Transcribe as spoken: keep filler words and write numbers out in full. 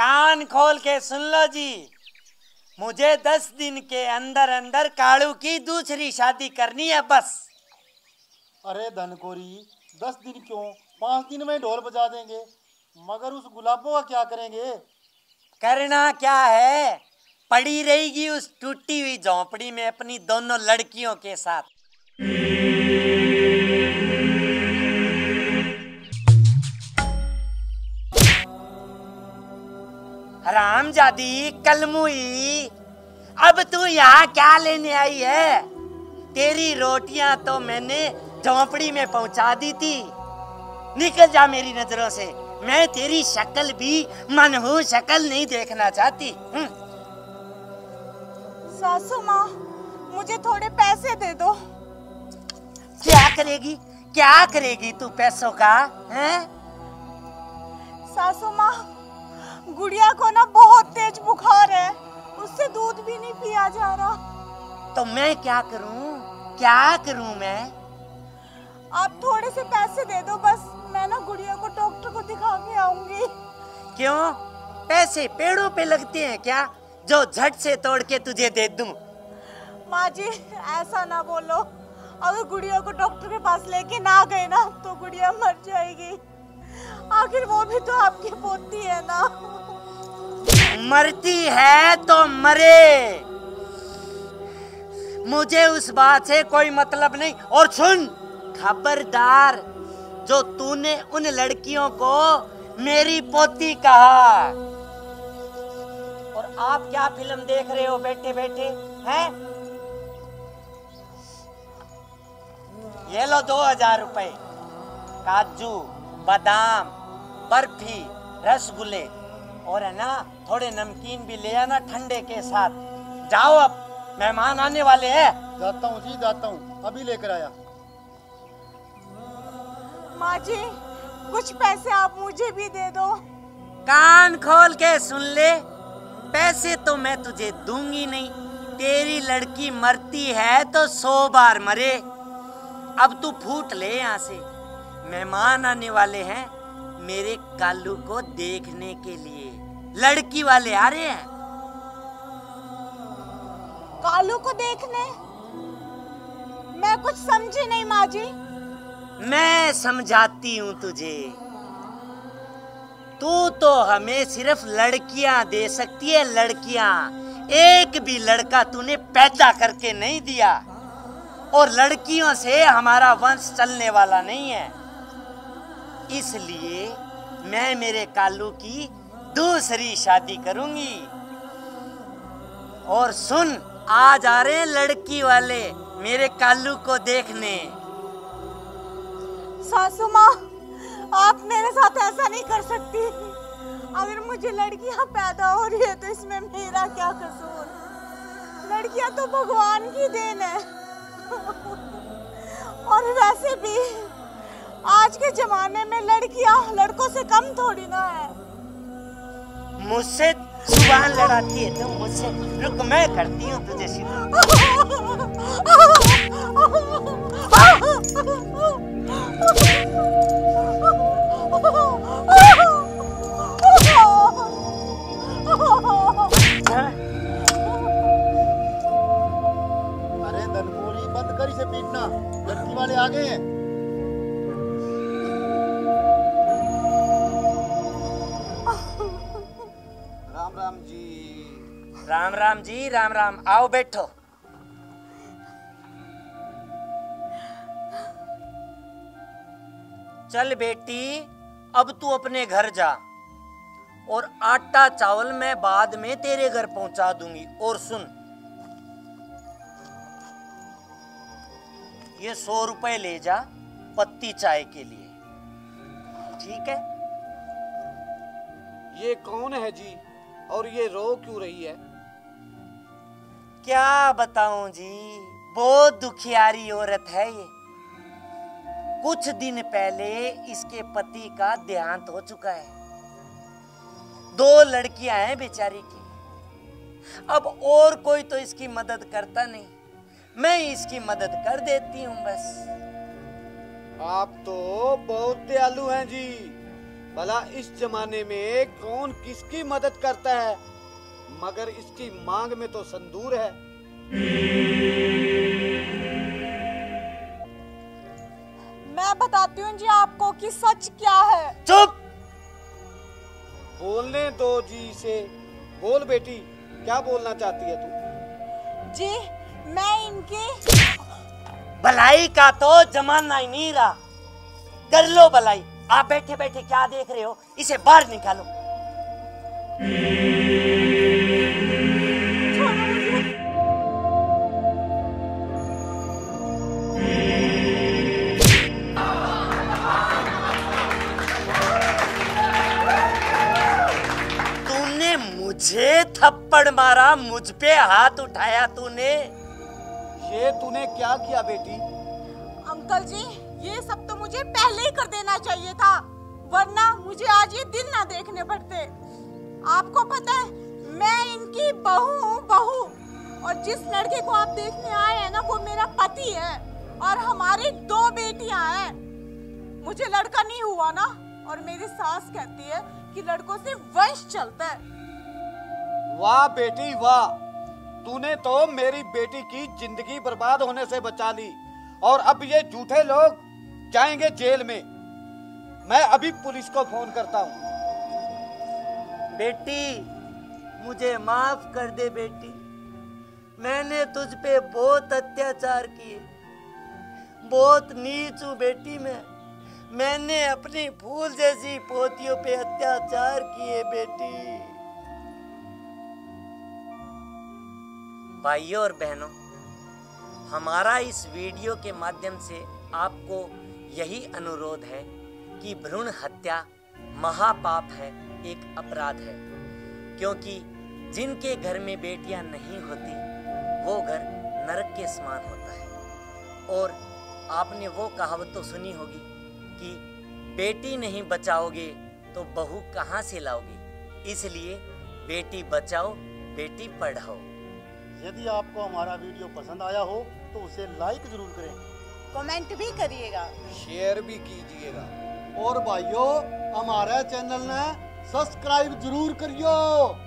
कान खोल के सुन लो जी, मुझे दस दिन के अंदर अंदर कालू की दूसरी शादी करनी है बस। अरे धनकोरी, दस दिन क्यों, पांच दिन में ढोल बजा देंगे, मगर उस गुलाबों का क्या करेंगे? करना क्या है, पड़ी रहेगी उस टूटी हुई झोंपड़ी में अपनी दोनों लड़कियों के साथ। हरामजादी कलमुई, अब तू यहाँ क्या लेने आई है? तेरी रोटियां तो मैंने झोंपड़ी में पहुंचा दी थी, निकल जा मेरी नजरों से, मैं तेरी शक्ल भी मनहूस शक्ल नहीं देखना चाहती। सासू माँ, मुझे थोड़े पैसे दे दो। क्या करेगी, क्या करेगी तू पैसों का हैं? सासू माँ, गुड़िया को ना बहुत तेज बुखार है, उससे दूध भी नहीं पिया जा रहा। तो मैं क्या करूं, क्या करूं मैं? आप थोड़े से पैसे दे दो बस, मैं ना गुड़िया को डॉक्टर को दिखा के आऊंगी। क्यों, पैसे पेड़ों पे लगते हैं क्या जो झट से तोड़ के तुझे दे दूं? माँ जी, ऐसा ना बोलो, अगर गुड़िया को डॉक्टर के पास लेके ना गए ना तो गुड़िया मर जाएगी, आखिर वो भी तो आपकी पोती है ना। मरती है तो मरे, मुझे उस बात से कोई मतलब नहीं। और सुन खबरदार, जो तूने उन लड़कियों को मेरी पोती कहा। और आप क्या फिल्म देख रहे हो बैठे बैठे हैं? ये लो दो हजार रुपए, काजू बादाम बर्फी रसगुल्ले और है ना थोड़े नमकीन भी ले आना ठंडे के साथ। जाओ, अब मेहमान आने वाले हैं। जाता हूँ जी, जाता हूँ, अभी लेकर आया। माँ जी, कुछ पैसे आप मुझे भी दे दो। कान खोल के सुन ले, पैसे तो मैं तुझे दूंगी नहीं, तेरी लड़की मरती है तो सौ बार मरे। अब तू फूट ले यहाँ से, मेहमान आने वाले हैं मेरे कालू को देखने के लिए, लड़की वाले आ रहे हैं। कालू को देखने? मैं कुछ समझी नहीं माँ जी। मैं समझाती हूँ तुझे, तू तो हमें सिर्फ लड़कियाँ दे सकती है, लड़कियाँ। एक भी लड़का तूने पैदा करके नहीं दिया, और लड़कियों से हमारा वंश चलने वाला नहीं है, इसलिए मैं मेरे कालू की दूसरी शादी करूंगी। और सुन, आज आ रहे लड़की वाले मेरे कालू को देखने। सासू माँ, आप मेरे साथ ऐसा नहीं कर सकती, अगर मुझे लड़कियाँ पैदा हो रही है तो इसमें मेरा क्या कसूर? लड़कियाँ तो भगवान की देन है। और वैसे भी आज के जमाने में लड़कियां लड़कों से कम थोड़ी ना है। मुझसे जुबान लड़ाती है तुम, तो मुझसे रुक, मैं करती हूँ तुझे सीधा। अरे धनकोरी, बंद कर इसे पीटना, लड़की वाले आ गए हैं। राम राम जी, राम राम, आओ बैठो। चल बेटी, अब तू अपने घर जा, और आटा चावल मैं बाद में तेरे घर पहुंचा दूंगी। और सुन, ये सौ रुपए ले जा पत्ती चाय के लिए, ठीक है? ये कौन है जी, और ये रो क्यों रही है? क्या बताऊं जी, बहुत दुखियारी औरत है ये। कुछ दिन पहले इसके पति का देहांत हो चुका है, दो लड़कियां हैं बेचारी की। अब और कोई तो इसकी मदद करता नहीं, मैं इसकी मदद कर देती हूं बस। आप तो बहुत दयालु हैं जी, भला इस जमाने में कौन किसकी मदद करता है, मगर इसकी मांग में तो संदूर है। मैं बताती हूँ जी आपको कि सच क्या है। चुप, बोलने दो जी इसे। बोल बेटी, क्या बोलना चाहती है तू? जी मैं इनकी भलाई का तो जमाना ही नहीं रहा। कर लो भलाई, आप बैठे बैठे क्या देख रहे हो, इसे बाहर निकालो। तूने मुझे थप्पड़ मारा, मुझ पे हाथ उठाया तूने, ये तूने क्या किया बेटी? अंकल जी ये सब तो मुझे पहले ही कर देना चाहिए था, वरना मुझे आज ये दिन ना देखने पड़ते। आपको पता है मैं इनकी बहू हूँ, बहू, और जिस लड़के को आप देखने आए हैं ना वो मेरा पति है और हमारी दो बेटियाँ हैं। मुझे लड़का नहीं हुआ ना, और मेरी सास कहती है कि लड़कों से वंश चलता है। वाह बेटी वाह, तूने तो मेरी बेटी की जिंदगी बर्बाद होने से बचा ली, और अब ये झूठे लोग जाएंगे जेल में। मैं अभी पुलिस को फोन करता हूँ। बेटी मुझे माफ कर दे बेटी, मैंने तुझ पे बहुत अत्याचार किए, बहुत नीच हूँ बेटी मैं। मैंने अपनी फूल जैसी पोतियों पे अत्याचार किए बेटी। भाइयों और बहनों, हमारा इस वीडियो के माध्यम से आपको यही अनुरोध है कि भ्रूण हत्या महापाप है, एक अपराध है, क्योंकि जिनके घर में बेटियां नहीं होती वो घर नरक के समान होता है। और आपने वो कहावत तो सुनी होगी कि बेटी नहीं बचाओगे तो बहू कहाँ से लाओगे, इसलिए बेटी बचाओ बेटी पढ़ाओ। यदि आपको हमारा वीडियो पसंद आया हो तो उसे लाइक जरूर करें, कमेंट भी करिएगा, शेयर भी कीजिएगा, और भाइयों हमारा चैनल ना सब्सक्राइब जरूर करियो।